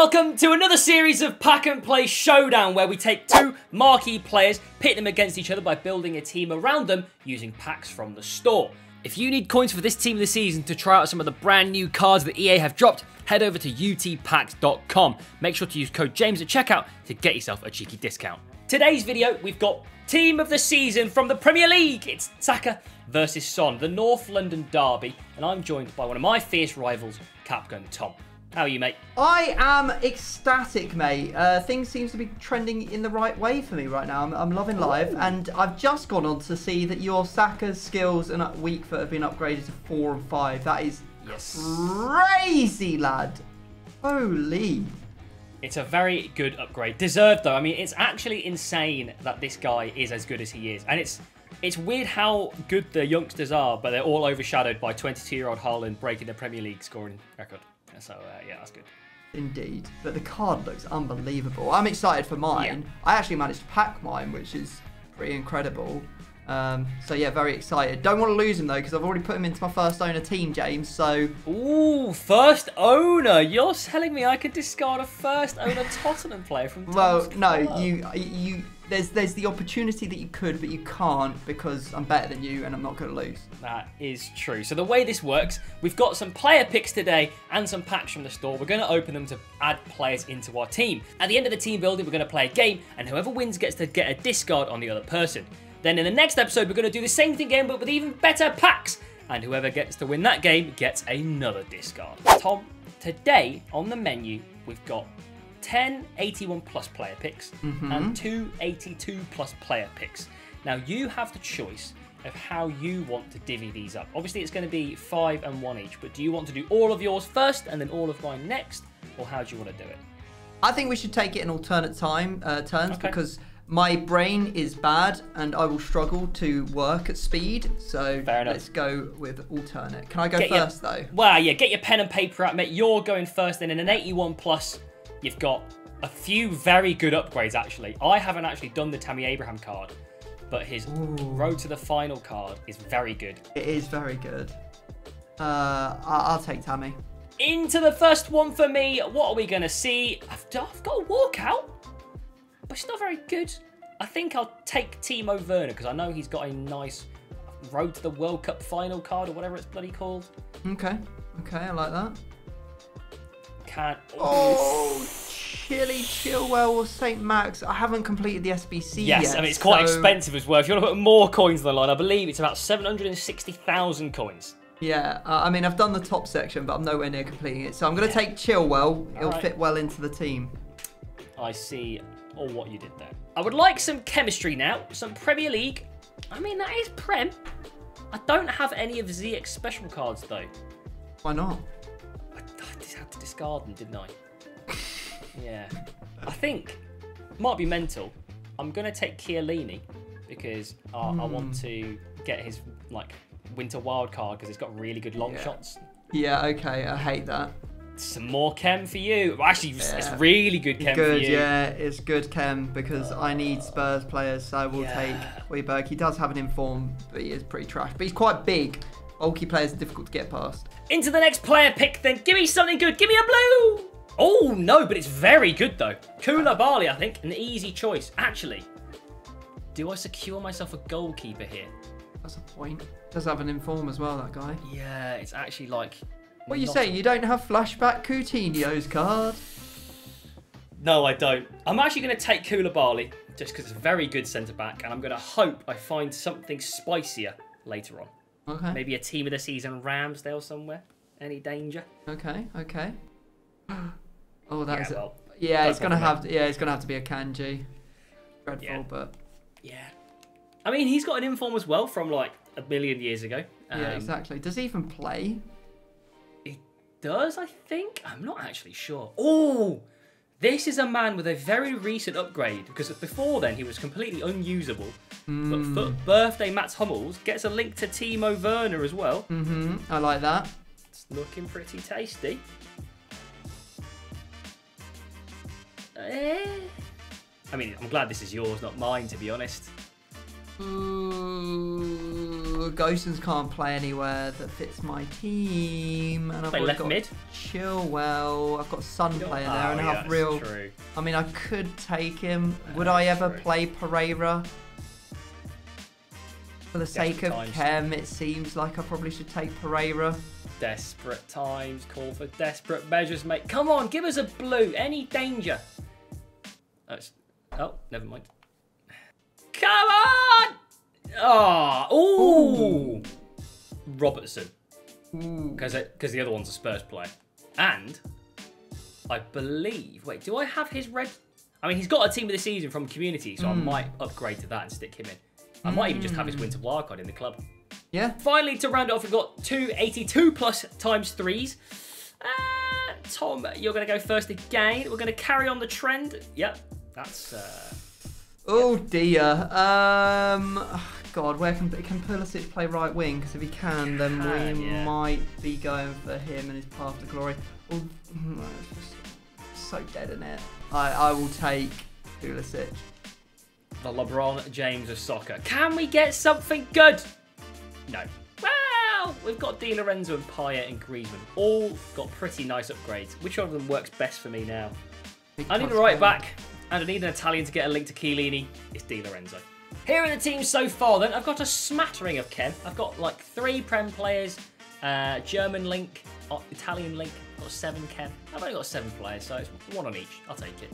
Welcome to another series of Pack and Play Showdown, where we take two marquee players, pit them against each other by building a team around them using packs from the store. If you need coins for this team this season to try out some of the brand new cards that EA have dropped, head over to utpacks.com. Make sure to use code JAMES at checkout to get yourself a cheeky discount. Today's video, we've got Team of the Season from the Premier League. It's Saka versus Son, the North London derby, and I'm joined by one of my fierce rivals, Cap Gun Tom. How are you, mate? I am ecstatic, mate. Things seem to be trending in the right way for me right now. I'm loving life, and I've just gone on to see that your Saka's skills and weak foot have been upgraded to 4 and 5. That is crazy, lad. Holy. It's a very good upgrade. Deserved, though. I mean, it's actually insane that this guy is as good as he is. And it's weird how good the youngsters are, but they're all overshadowed by 22-year-old Haaland breaking the Premier League scoring record. So, yeah, that's good. Indeed. But the card looks unbelievable. I'm excited for mine. Yeah. I actually managed to pack mine, which is pretty incredible. So, yeah, very excited. Don't want to lose him, though, because I've already put him into my first owner team, James. So, ooh, first owner. You're telling me I could discard a first owner Tottenham player from Tom's Well, no, club. you... There's the opportunity that you could, but you can't because I'm better than you and I'm not going to lose. That is true. So the way this works, we've got some player picks today and some packs from the store. We're going to open them to add players into our team. At the end of the team building, we're going to play a game, and whoever wins gets to get a discard on the other person. Then in the next episode, we're going to do the same thing again, but with even better packs. And whoever gets to win that game gets another discard. Tom, today on the menu, we've got 10 81+ player picks and 2 82+ player picks. Now, you have the choice of how you want to divvy these up. Obviously, it's going to be 5 and 1 each, but do you want to do all of yours first and then all of mine next, or how do you want to do it? I think we should take it in alternate turns, because my brain is bad and I will struggle to work at speed, so let's go with alternate. Can I go first, though? Well, yeah, get your pen and paper out, mate. You're going first, then in an 81+... You've got a few very good upgrades, actually. I haven't actually done the Tammy Abraham card, but his Road to the Final card is very good. It is very good. I'll take Tammy. Into the first one for me. What are we going to see? I've got a walkout, but it's not very good. I think I'll take Timo Werner, because I know he's got a nice Road to the World Cup Final card, or whatever it's bloody called. Okay, I like that. Oh, Chilwell or St. Max. I haven't completed the SBC yet. Yes, I mean, it's quite expensive as well. If you want to put more coins on the line, I believe it's about 760,000 coins. Yeah, I mean, I've done the top section, but I'm nowhere near completing it. So I'm going to take Chilwell. It'll fit well into the team. I see what you did there. I would like some chemistry now, some Premier League. I mean, that is Prem. I don't have any of ZX special cards, though. Why not? I just had to discard them, didn't I? Yeah. I think, might be mental, I'm going to take Chiellini because I want to get his winter wild card because it's got really good long shots. Yeah, okay, I hate that. Some more chem for you. Well, actually, it's really good chem for you. Yeah, it's good chem because I need Spurs players, so I will take Weberg. He does have an inform, but he is pretty trash. But he's quite big. Bulky players are difficult to get past. Into the next player pick, then. Give me something good. Give me a blue. Oh, no, but it's very good, though. Koulibaly, I think, an easy choice. Actually, do I secure myself a goalkeeper here? That's a point. Does have an inform as well, that guy. Yeah, it's actually like... What are you saying? You don't have flashback Coutinho's card? No, I don't. I'm actually going to take Koulibaly, just because it's a very good centre-back, and I'm going to hope I find something spicier later on. Okay. Maybe a team of the season, Ramsdale somewhere. Any danger? Okay. Oh, that's it's gonna have to, it's gonna have to be Akanji. Dreadful, but yeah. I mean, he's got an inform as well from like a million years ago. Yeah, exactly. Does he even play? He does, I think. I'm not actually sure. Oh, this is a man with a very recent upgrade, because before then he was completely unusable. But birthday Mats Hummels gets a link to Timo Werner as well. I like that. It's looking pretty tasty. I mean, I'm glad this is yours, not mine, to be honest. Gosens can't play anywhere that fits my team. And I've got left mid. Chilwell. I've got Son playing there, and I have real. True. I mean, I could take him. Would I ever play Pereira? For the sake of Chem, it seems like I probably should take Pereira. Desperate times call for desperate measures, mate. Come on, give us a blue. Any danger? That's... Oh, never mind. Come on! Ah, oh, ooh, Robertson. Because the other one's a Spurs player, and I believe. Wait, do I have his red? I mean, he's got a team of the season from Community, so I might upgrade to that and stick him in. I might even just have his winter wildcard in the club. Yeah. Finally, to round it off, we've got 282 plus times threes. Tom, you're going to go first again. We're going to carry on the trend. Yep, that's. Oh dear. God, where can Pulisic play right wing? Because if he can, then we might be going for him and his path to glory. Oh, it's so dead in it. I will take Pulisic. The LeBron James of soccer. Can we get something good? No. Well, we've got Di Lorenzo and Payet and Griezmann. All got pretty nice upgrades. Which one of them works best for me now? I need a right back. And I need an Italian to get a link to Chiellini. It's Di Lorenzo. Here are the teams so far then. I've got a smattering of Chem. I've got like 3 Prem players, German link, Italian link. I've got 7 Chem. I've only got 7 players, so it's 1 on each. I'll take it.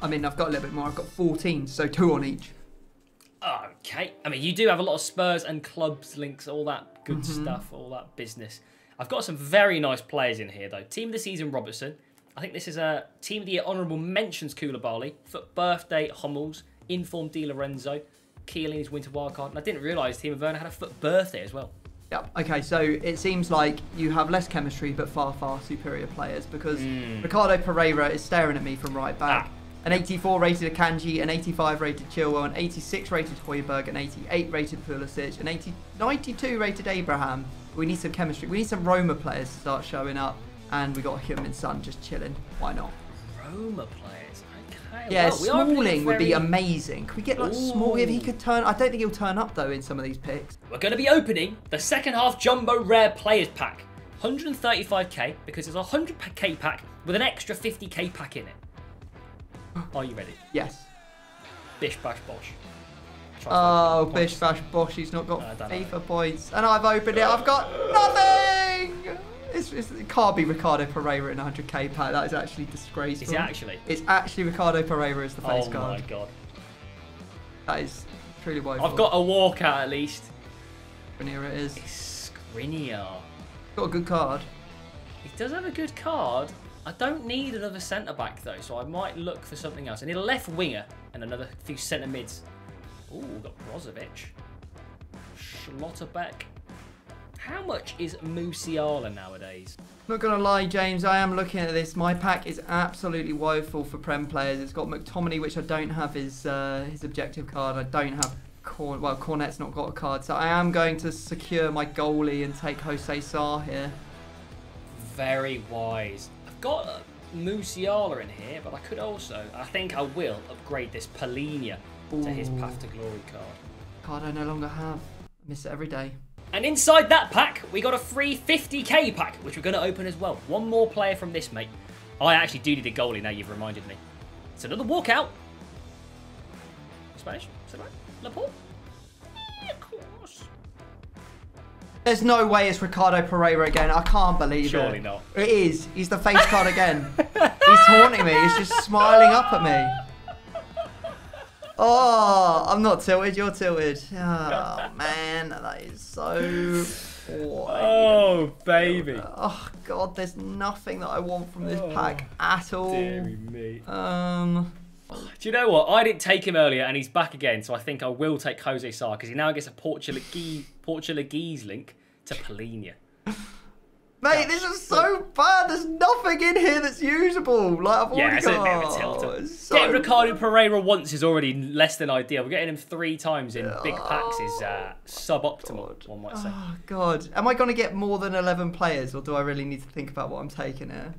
I mean, I've got a little bit more. I've got 14, so 2 on each. Okay. I mean, you do have a lot of Spurs and clubs links, all that good stuff, all that business. I've got some very nice players in here though. Team of the season, Robertson. I think this is a team of the year honourable mentions Koulibaly, for birthday Hummels, informed Di Lorenzo, Chiellini's winter wildcard, and I didn't realise Timo Werner had a foot birthday as well. Yep. Okay, so it seems like you have less chemistry but far, far superior players because Ricardo Pereira is staring at me from right back. An 84 rated Akanji, an 85 rated Chilwell, an 86 rated Højbjerg, an 88 rated Pulisic, an 92 rated Abraham. We need some chemistry. We need some Roma players to start showing up. And we got him and Son just chilling. Why not? Roma players. Okay. Yeah, well, Smalling would be amazing. Could we get like Small? If he could turn, I don't think he'll turn up though in some of these picks. We're going to be opening the second half jumbo rare players pack, 135k, because it's a 100k pack with an extra 50k pack in it. Are you ready? Yes. Bish bash bosh. Oh, bish bash bosh. He's not got FIFA points, and I've opened it. I've got nothing. It can't be Ricardo Pereira in 100k pack. That is actually disgraceful. Is it actually? It's actually Ricardo Pereira as the face guard. Oh my god. That is truly woeful. I've got a walkout at least. Skriniar it is. It's Skriniar. Got a good card. He does have a good card. I don't need another centre back though, so I might look for something else. I need a left winger and another few centre mids. Ooh, got Brozovic. Schlotterbeck. How much is Musiala nowadays? Not going to lie, James, I am looking at this. My pack is absolutely woeful for Prem players. It's got McTominay, which I don't have his objective card. I don't have Cornet's not got a card. So I am going to secure my goalie and take José Sá here. Very wise. I've got Musiala in here, but I could also, I think I will, upgrade this Polina to his Path to Glory card. Card I no longer have. I miss it every day. And inside that pack, we got a free 50k pack, which we're going to open as well. One more player from this, mate. I actually do need a goalie now you've reminded me. It's another walkout. Spanish? Is that right? Laporte? Yeah, of course. There's no way it's Ricardo Pereira again. I can't believe it. Surely not. It is. He's the face card again. He's taunting me. He's just smiling up at me. Oh, I'm not tilted. You're tilted. Oh, man. That is so... Oh, baby. Oh, God. There's nothing that I want from this pack at all. Deary me. Do you know what? I didn't take him earlier, and he's back again, so I think I will take José Sá, because he now gets a Portuguese link to Polina. Mate, this is so bad. There's nothing in here that's usable. Like, I've already got... So getting Ricardo Pereira once is already less than ideal. We're getting him 3 times in big packs is suboptimal, one might say. Oh, God. Am I going to get more than 11 players, or do I really need to think about what I'm taking here?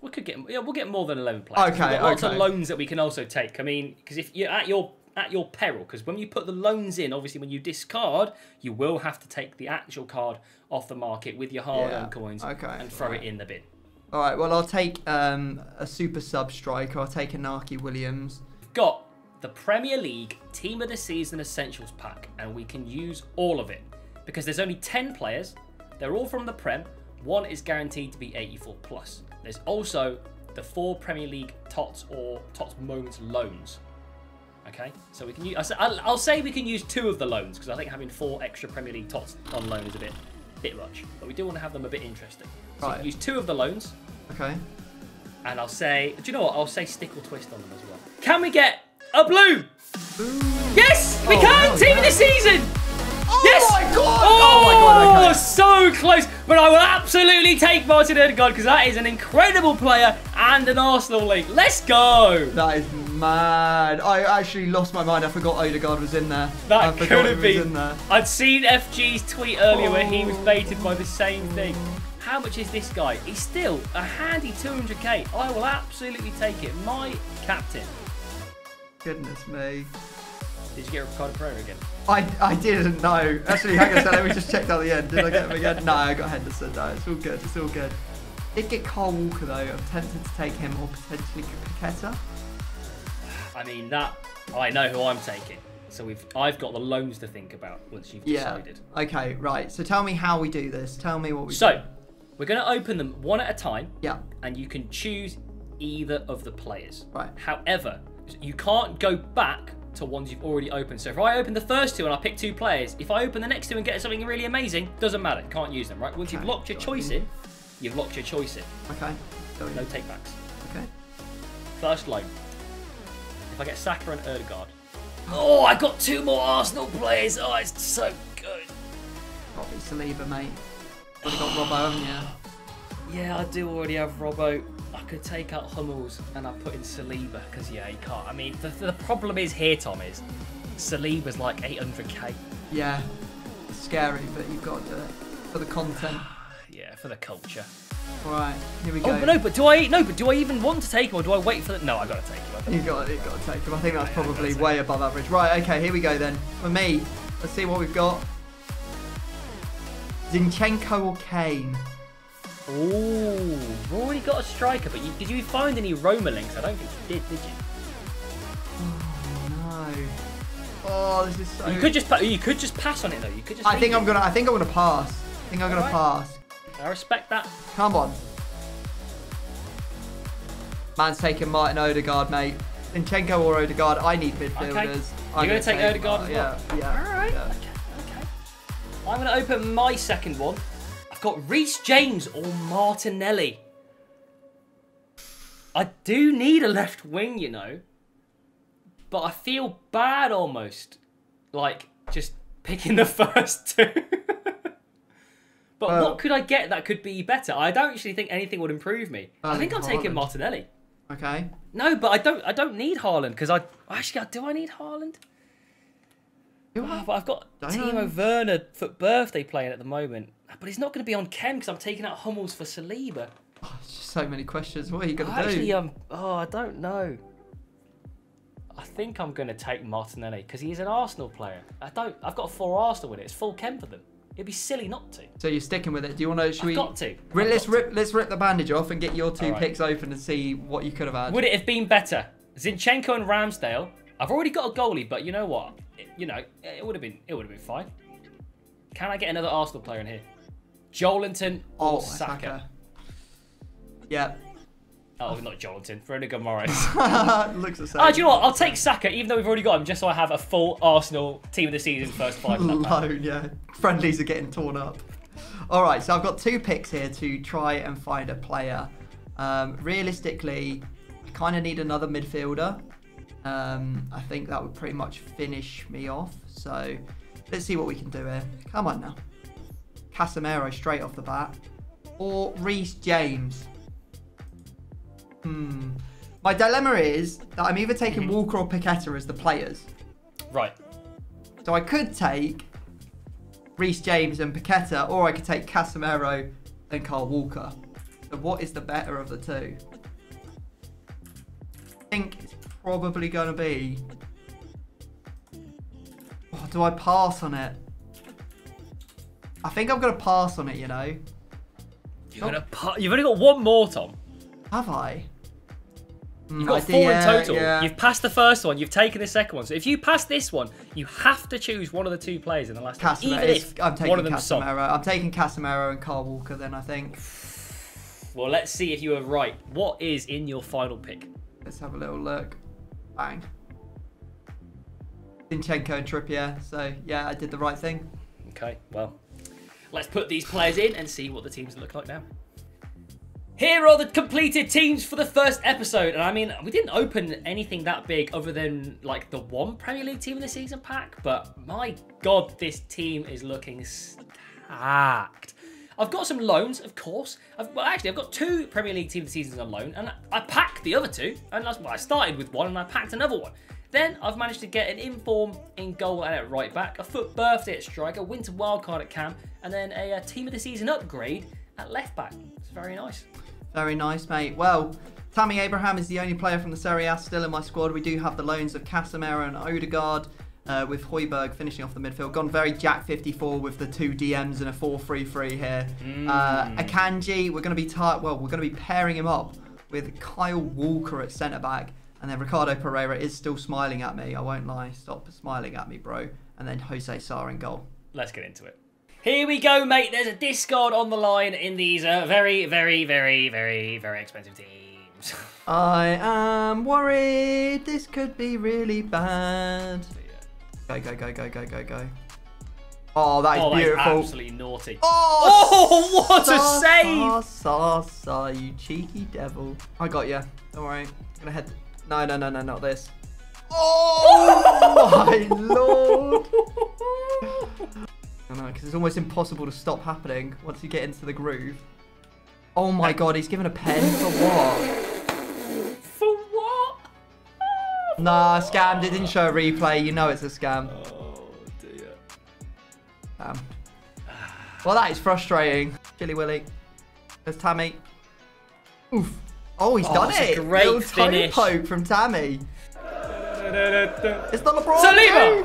We could get... Yeah, we'll get more than 11 players. Okay, lots of loans that we can also take. I mean, because if you're at your at your peril, because when you put the loans in, obviously when you discard, you will have to take the actual card off the market with your hard-earned coins and throw it in the bin. All right, well, I'll take a super sub striker. I'll take Anaki Williams. Got the Premier League Team of the Season Essentials Pack, and we can use all of it because there's only 10 players. They're all from the Prem. One is guaranteed to be 84+. There's also the 4 Premier League TOTS or TOTS Moments loans. Okay, so we can use, I'll say we can use 2 of the loans because I think having 4 extra Premier League TOTS on loan is a bit much. But we do want to have them a bit interesting. So we can use 2 of the loans. Okay. And I'll say, do you know what? I'll say stick or twist on them as well. Can we get a blue? Blue. Yes, we can! Team of the season! Oh yes! My God! Oh my God! Okay. So close, but I will absolutely take Martin Odegaard because that is an incredible player and an Arsenal link. Let's go! That is mad. I actually lost my mind. I forgot Odegaard was in there. That could have been. I'd seen FG's tweet earlier where he was baited by the same thing. How much is this guy? He's still a handy 200k. I will absolutely take it. My captain. Goodness me. Did you get Ricardo Pereira again? I didn't know. Actually, hang on a second. Let me just check down the end. Did I get him again? No, I got Henderson. No, it's all good. It's all good. Did get Carl Walker, though. I'm tempted to take him or potentially Paquetta. I mean, that... I know who I'm taking. So I've got the loans to think about once you've decided. Okay, right. So tell me how we do this. Tell me what we do. So, we're going to open them one at a time. Yeah. And you can choose either of the players. Right. However, you can't go back to ones you've already opened. So if I open the first 2 and I pick 2 players, if I open the next 2 and get something really amazing, doesn't matter. Can't use them, right? Once you've locked your choice in, you've locked your choice in. Okay. No take backs. Okay. First loan. If I get Saka and Odegaard. Oh, I got 2 more Arsenal players. Oh, it's so good. Probably Saliba, mate. Already got Robbo, haven't you? Yeah, I do already have Robbo. I could take out Hummels and I put in Saliba because, yeah, you can't. I mean, the problem is here, Tom, is Saliba's like 800k. Yeah, it's scary, but you've got to do it for the content. Yeah, for the culture. All right, here we go. Oh, but no, do I even want to take him or do I wait for the... No, I've got to take him. You've got to take him. I think that's probably way above average. Right, okay, here we go then. For me, let's see what we've got. Zinchenko or Kane? Ooh, we've already got a striker, but did you find any Roma links? I don't think you did you? Oh no! Oh, this is so. You could just pass on it though. You could just. I think I'm gonna pass. I think I'm gonna pass. I respect that. Come on. Man's taking Martin Odegaard, mate. Zinchenko or Odegaard. I need midfielders. Okay. You're gonna take Odegaard as well. Yeah. All right. Yeah. Okay. I'm gonna open my second one. I've got Reece James or Martinelli. I do need a left wing, you know. But I feel bad almost. Like, just picking the first 2. But what could I get that could be better? I don't actually think anything would improve me. I think I'm taking Martinelli. Okay. No, but I don't need Haaland because do I need Haaland? But I've got Timo Werner for birthday playing at the moment. But he's not going to be on Ken because I'm taking out Hummels for Saliba. Oh, it's just so many questions. What are you going to do? Actually, I don't know. I think I'm going to take Martinelli because he's an Arsenal player. I've got 4 Arsenal in it. It's full Ken for them. It'd be silly not to. So you're sticking with it. Do you want to... Let's rip the bandage off and get your 2 picks open and see what you could have had. Would it have been better? Zinchenko and Ramsdale. I've already got a goalie, but you know what? It would have been fine. Can I get another Arsenal player in here? Joelinton or Saka? Yeah. Oh, not Joelinton. Veronica Morris. Looks the same. Do you know what? I'll take Saka, even though we've already got him, just so I have a full Arsenal team of the season first 5. Loan, yeah. Friendlies are getting torn up. All right, so I've got 2 picks here to try and find a player. Realistically, I kind of need another midfielder. I think that would pretty much finish me off. So let's see what we can do here. Come on now. Casemiro straight off the bat. Or Reece James. My dilemma is that I'm either taking Walker or Paquetta as the players. Right. So I could take Reece James and Paquetta, or I could take Casemiro and Carl Walker. So what is the better of the 2? I think it's probably going to be Do I pass on it? I think I'm going to pass on it, you know. You're gonna You've only got one more, Tom. Have I? You've got four in total. Yeah. You've passed the first one. You've taken the second one. So if you pass this one, you have to choose one of the two players in the last one. Even if I'm taking one of them Casemiro. I'm taking Casemiro and Carl Walker then, I think. Well, let's see if you were right. What is in your final pick? Let's have a little look. Bang. Zinchenko and Trippier. So, yeah, I did the right thing. Okay, well, let's put these players in and see what the teams look like now. Here are the completed teams for the first episode. And I mean, we didn't open anything that big other than like the one Premier League team in the season pack. But my God, this team is looking stacked. I've got some loans, of course. Well, actually, I've got two Premier League team of the seasons on loan. And I packed the other two. And that's why I started with one and I packed another one. Then I've managed to get an inform in goal and at right back, a foot birthday at striker, winter wildcard at cam, and then a team of the season upgrade at left back. It's very nice. Very nice, mate. Well, Tammy Abraham is the only player from the Serie A still in my squad. We do have the loans of Casemiro and Odegaard, with Højbjerg finishing off the midfield. Gone very Jack 54 with the two DMs and a 4-3-3 here. Akanji, we're going to be tight. Well, we're going to be pairing him up with Kyle Walker at centre back. And then Ricardo Pereira is still smiling at me. I won't lie. Stop smiling at me, bro. And then José Sá in goal. Let's get into it. Here we go, mate. There's a discard on the line in these very, very, very, very, very expensive teams. I am worried. This could be really bad. Go, go, go, go, go, go, go. Oh, that is beautiful. That is absolutely naughty. Oh, what a save. Sá, you cheeky devil. I got you. Don't worry. I'm going to head... No, no, no, no, not this. Oh, my Lord. I know, because it's almost impossible to stop happening once you get into the groove. Oh, my God, he's given a pen for what? For what? Nah, scammed. It didn't show a replay. You know it's a scam. Oh, dear. Damn. Well, that is frustrating. Chilly Willy. There's Tammy. Oof. Oh, he's done it. Great little toe poke from Tammy. It's the LeBron. Saliba!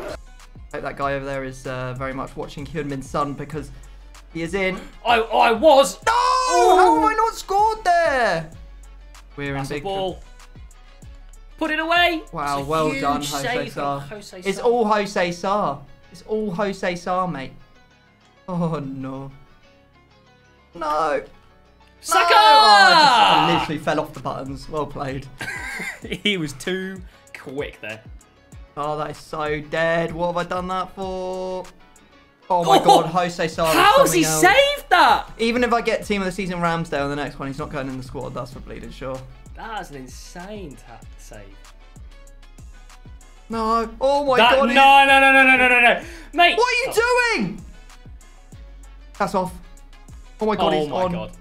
I hope that guy over there is very much watching Heung-Min Son because he is in. I was. No! Oh! How have I not scored there? We're in big trouble. Put it away. Wow, well done, José Sá. It's all José Sá. It's all José Sá, mate. Oh, no. No. Saka! No! I literally fell off the buttons. Well played. He was too quick there. Oh, that is so dead. What have I done that for? Oh, my God. José Sá. How's he saved that? Even if I get team of the season Ramsdale in the next one, he's not going in the squad. That's for bleeding sure. That's an insane tap save. No. Oh, my God. No, no, no, no, no, no, no. Mate. What are you doing? That's off. Oh, my God. He's on. Oh, my God.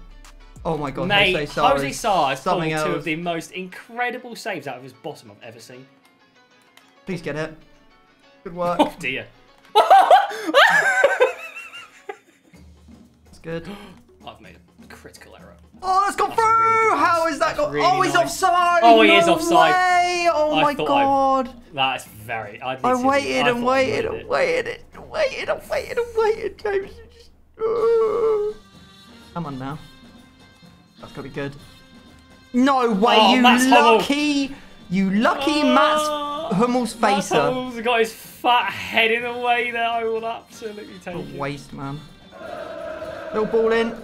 Oh my God, mate, José Sá has pulled two of the most incredible saves out of his bottom I've ever seen. Please get it. Good work. Oh dear. That's good. I've made a critical error. Oh, that's gone through! Really how is that gone? Really oh, he's nice. Offside! Oh, he is offside. Way. Oh my God. That's very... I waited and waited and waited and waited and waited and waited, James. Come on now. That's got to be good. No way, you lucky, Mats Hummels facer. Mats Hummels got his fat head in the way there. I will absolutely take it. Waste, man. Little ball in.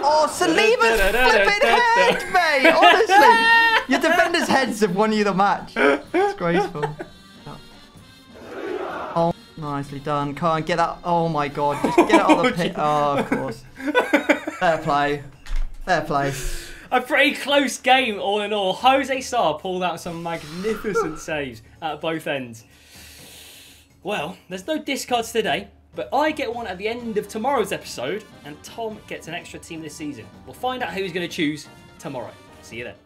Oh, Saliba's flipping head, mate. Honestly, your defenders' heads have won you the match. It's graceful. Oh, nicely done. Can't get that. Oh my God, just get it out of the pit. Oh, of course. Fair play. Fair play. A pretty close game, all in all. José Sá pulled out some magnificent saves at both ends. Well, there's no discards today, but I get one at the end of tomorrow's episode, and Tom gets an extra team this season. We'll find out who he's going to choose tomorrow. See you then.